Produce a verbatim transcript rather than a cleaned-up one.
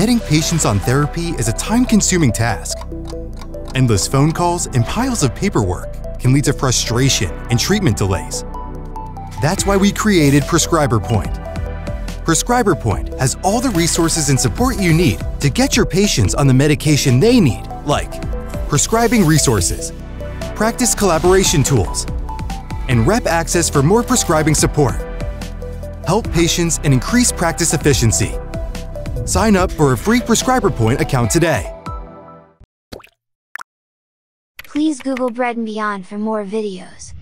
getting patients on therapy is a time-consuming task. Endless phone calls and piles of paperwork can lead to frustration and treatment delays. That's why we created PrescriberPoint. PrescriberPoint has all the resources and support you need to get your patients on the medication they need, like prescribing resources, practice collaboration tools, and rep access for more prescribing support. Help patients and increase practice efficiency. Sign up for a free PrescriberPoint account today. Please Google Bread and Beyond for more videos.